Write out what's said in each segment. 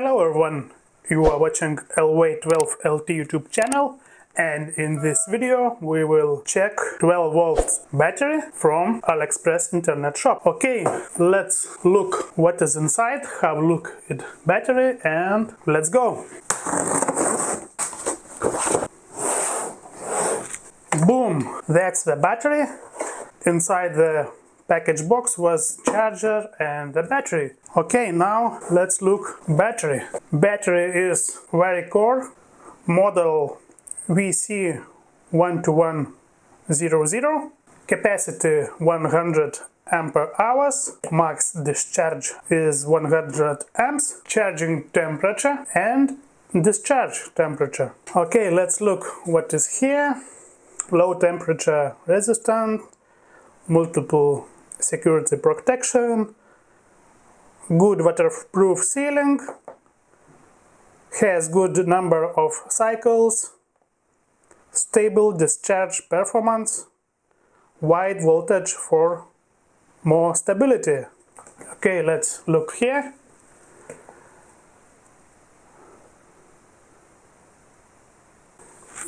Hello everyone, you are watching LVA12LT YouTube channel, and in this video we will check 12 volts battery from AliExpress internet shop. Okay, let's look what is inside, have a look at battery and let's go. Boom, that's the battery. Inside the package box was charger and the battery. Okay, now let's look battery. Battery is VariCore model VC1-100, capacity 100 ampere hours, max discharge is 100 amps, charging temperature and discharge temperature. Okay, let's look what is here. Low temperature resistant, multiple security protection, good waterproof sealing, has good number of cycles, stable discharge performance, wide voltage for more stability. Okay, let's look here.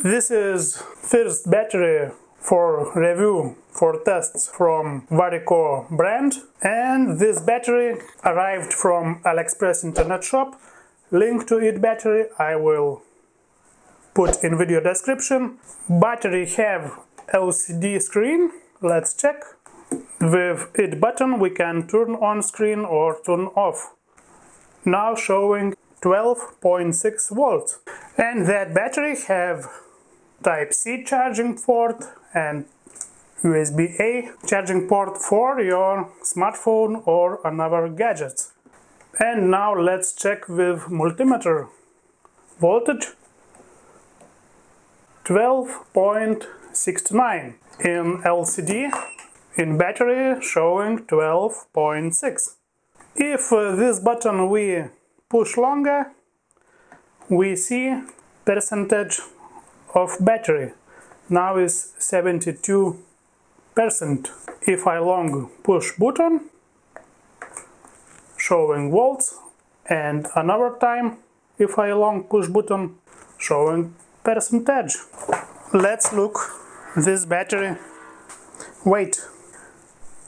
This is first battery for review, for tests from VariCore brand, and this battery arrived from AliExpress internet shop. Link to it battery I will put in video description. Battery have LCD screen, let's check. With it button we can turn on screen or turn off. Now showing 12.6 volts. And that battery have Type-C charging port and USB-A charging port for your smartphone or another gadgets. And now let's check with multimeter. Voltage 12.69, in LCD, in battery showing 12.6. If this button we push longer, we see percentage of battery. Now is 72%. If I long push button, showing volts, and another time if I long push button, showing percentage. Let's look this battery weight.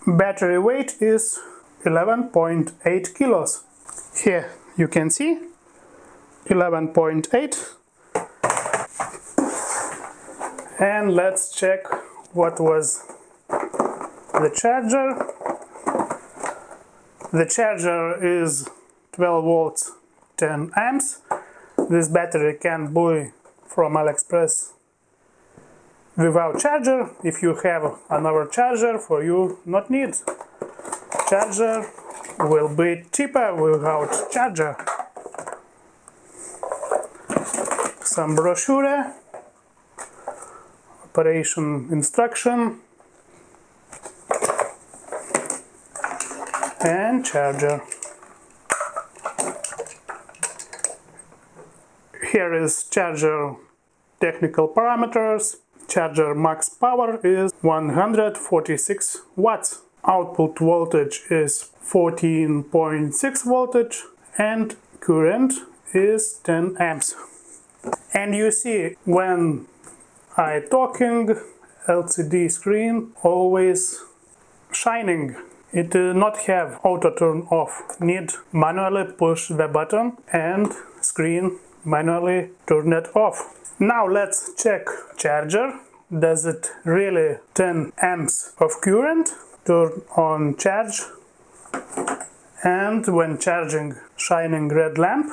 Battery weight is 11.8 kilos. Here you can see 11.8. And let's check what was the charger. The charger is 12 volts 10 amps. This battery can buy from AliExpress without charger. If you have another charger, for you not need. Charger will be cheaper without charger. Some brochure, operation instruction and charger. Here is charger technical parameters. Charger max power is 146 watts. Output voltage is 14.6 voltage and current is 10 amps. And you see when I talking, LCD screen always shining. It do not have auto turn off. Need manually push the button and screen manually turn it off. Now let's check charger. Does it really 10 amps of current? Turn on charge. And when charging, shining red lamp,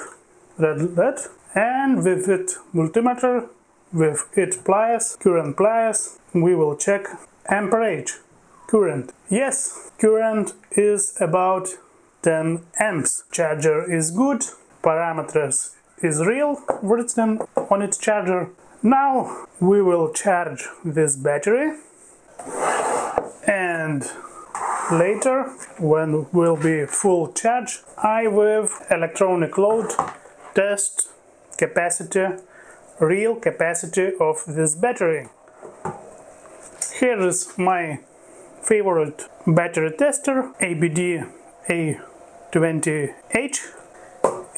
red LED. And with it multimeter, with it pliers, current pliers, we will check amperage, current. Yes, current is about 10 amps. Charger is good, parameters is real, written on its charger. Now we will charge this battery, and later when will be full charge, I with electronic load test capacity, real capacity of this battery. Here is my favorite battery tester, ABD-A20H.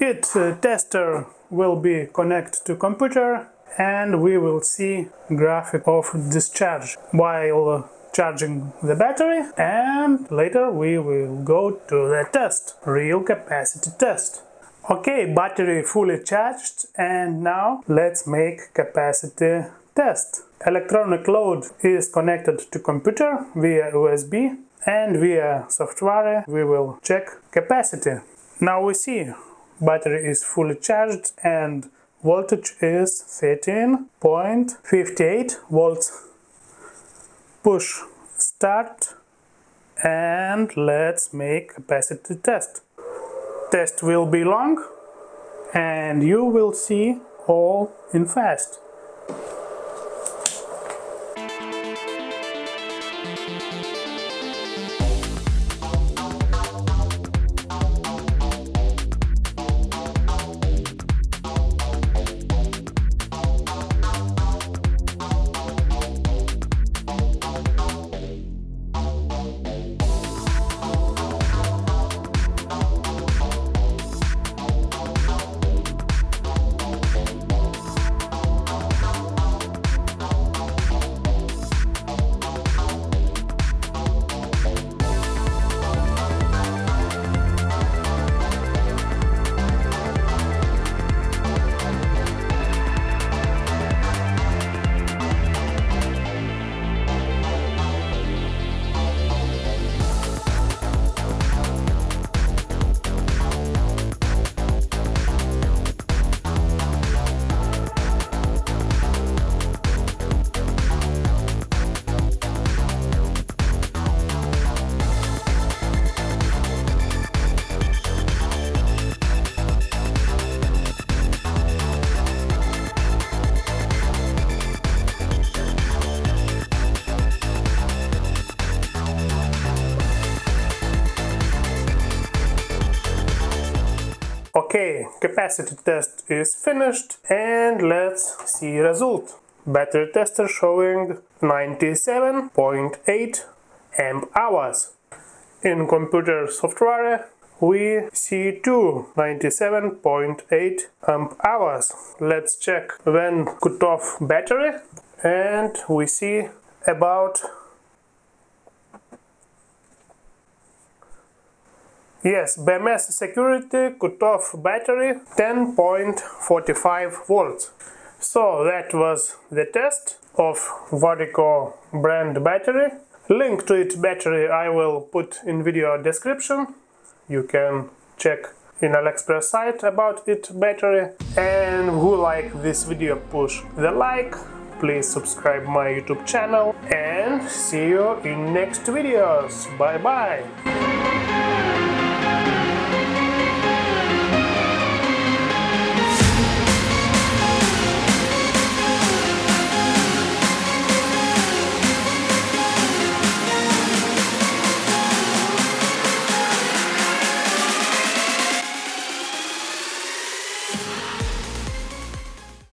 Heat tester will be connected to computer and we will see graphic of discharge while charging the battery, and later we will go to the test, real capacity test. Okay, battery fully charged, and now let's make capacity test. Electronic load is connected to computer via USB, and via software we will check capacity. Now we see battery is fully charged and voltage is 13.58 volts. Push start and let's make capacity test. Test will be long and you will see all in fast. Okay, capacity test is finished and let's see result. Battery tester showing 97.8 amp hours. In computer software we see too 97.8 amp hours. Let's check when cut off battery and we see about, yes, BMS security cut off battery 10.45 volts. So that was the test of VariCore brand battery. Link to its battery I will put in video description. You can check in AliExpress site about its battery. And who like this video, push the like. Please subscribe my YouTube channel and see you in next videos. Bye bye.